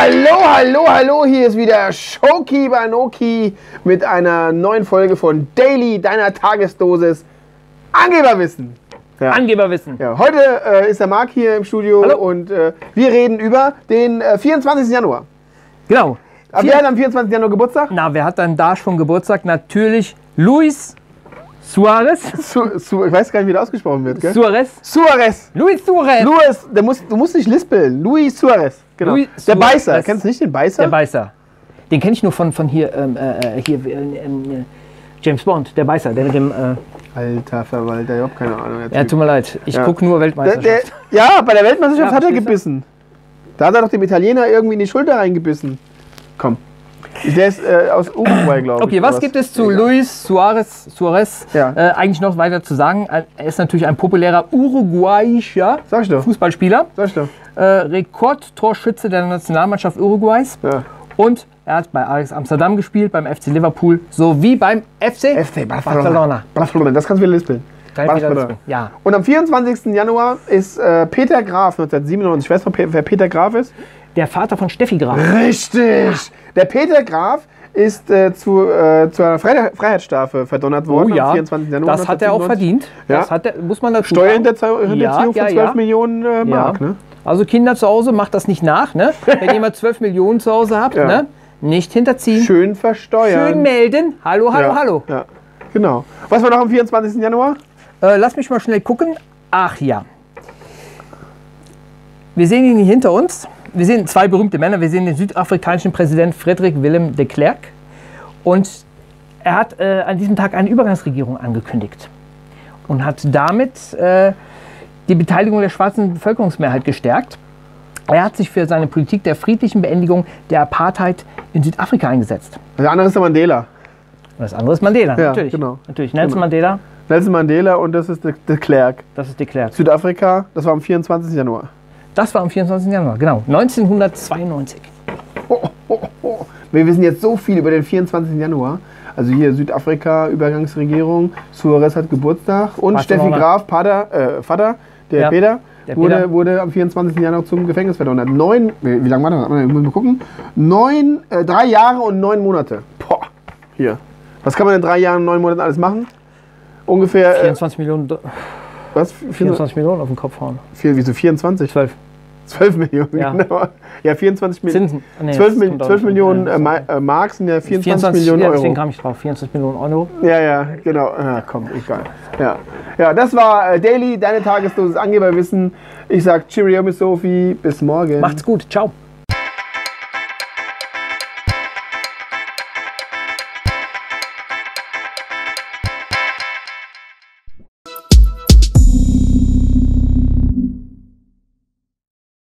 Hallo, hallo, hallo, hier ist wieder Schoki Banoki mit einer neuen Folge von Daily, deiner Tagesdosis Angeberwissen. Ja. Angeberwissen. Ja, heute ist der Marc hier im Studio. Hallo. Und wir reden über den 24. Januar. Genau. Aber wer hat am 24. Januar Geburtstag? Na, wer hat dann da schon Geburtstag? Natürlich Luis Suarez. Ich weiß gar nicht, wie das ausgesprochen wird, gell? Suarez. Suarez. Luis Suarez. Luis, du musst nicht lispeln. Luis Suarez. Genau. Luis Suarez. Der Beißer. Kennst du nicht den Beißer? Der Beißer. Den kenne ich nur von hier, James Bond, der Beißer, der mit dem... Alter Verwalter, ich habe keine Ahnung. Ja, tut mir leid. Ich gucke nur Weltmeisterschaft. Ja, bei der Weltmeisterschaft hat er gebissen. Da hat er doch dem Italiener irgendwie in die Schulter reingebissen. Komm. Der ist aus Uruguay, glaube ich. Okay, was gibt es zu Luis Suarez eigentlich noch weiter zu sagen? Er ist natürlich ein populärer uruguayischer Fußballspieler. Rekordtorschütze der Nationalmannschaft Uruguays. Ja. Und er hat bei Ajax Amsterdam gespielt, beim FC Liverpool sowie beim FC Barcelona. Barcelona, das kannst du wieder lispeln. Ja. Und am 24. Januar ist Peter Graf 1997. Weißt du, wer Peter Graf ist? Der Vater von Steffi Graf. Richtig! Der Peter Graf ist zu einer Freiheitsstrafe verdonnert worden am 24. Januar. Das hat er auch verdient. Ja. Das hat er, muss man dazu sagen. Steuerhinterziehung von 12 Millionen Mark. Ja. Ne? Also Kinder zu Hause, macht das nicht nach. Ne? Wenn jemand 12 Millionen zu Hause habt, ne? Nicht hinterziehen. Schön versteuern. Schön melden. Hallo, hallo, hallo. Ja. Genau. Was war noch am 24. Januar? Lass mich mal schnell gucken. Ach ja. Wir sehen ihn hier hinter uns. Wir sehen zwei berühmte Männer. Wir sehen den südafrikanischen Präsidenten Friedrich Willem de Klerk. Und er hat an diesem Tag eine Übergangsregierung angekündigt. Und hat damit die Beteiligung der schwarzen Bevölkerungsmehrheit gestärkt. Er hat sich für seine Politik der friedlichen Beendigung der Apartheid in Südafrika eingesetzt. Das andere ist der Mandela. Und das andere ist Mandela, ja, natürlich. Genau. Natürlich. Nelson Mandela und das ist de Klerk. Das ist de Klerk. Südafrika, das war am 24. Januar. Das war am 24. Januar, genau. 1992. Oh, oh, oh. Wir wissen jetzt so viel über den 24. Januar. Also hier Südafrika, Übergangsregierung, Suarez hat Geburtstag und Steffi Graf, Vater, der Peter. Wurde am 24. Januar zum Gefängnis verdonnert. Wie lange war das? Ich muss mal gucken. 3 Jahre und 9 Monate. Boah, hier. Was kann man in 3 Jahren und 9 Monaten alles machen? Ungefähr... 24 Millionen... Was? 24 Millionen auf den Kopf hauen. Wieso 24? 12. 12 Millionen, ja. Genau. Ja, 24 Millionen. 12 Millionen Mark sind ja 24 Millionen Euro. Deswegen kam ich drauf. 24 Millionen Euro. Ja, ja, genau. Ja, komm, egal. Ja, ja, das war Daily, deine Tagesdosis Angeberwissen. Ich sag Cheerio, Miss Sophie. Bis morgen. Macht's gut. Ciao.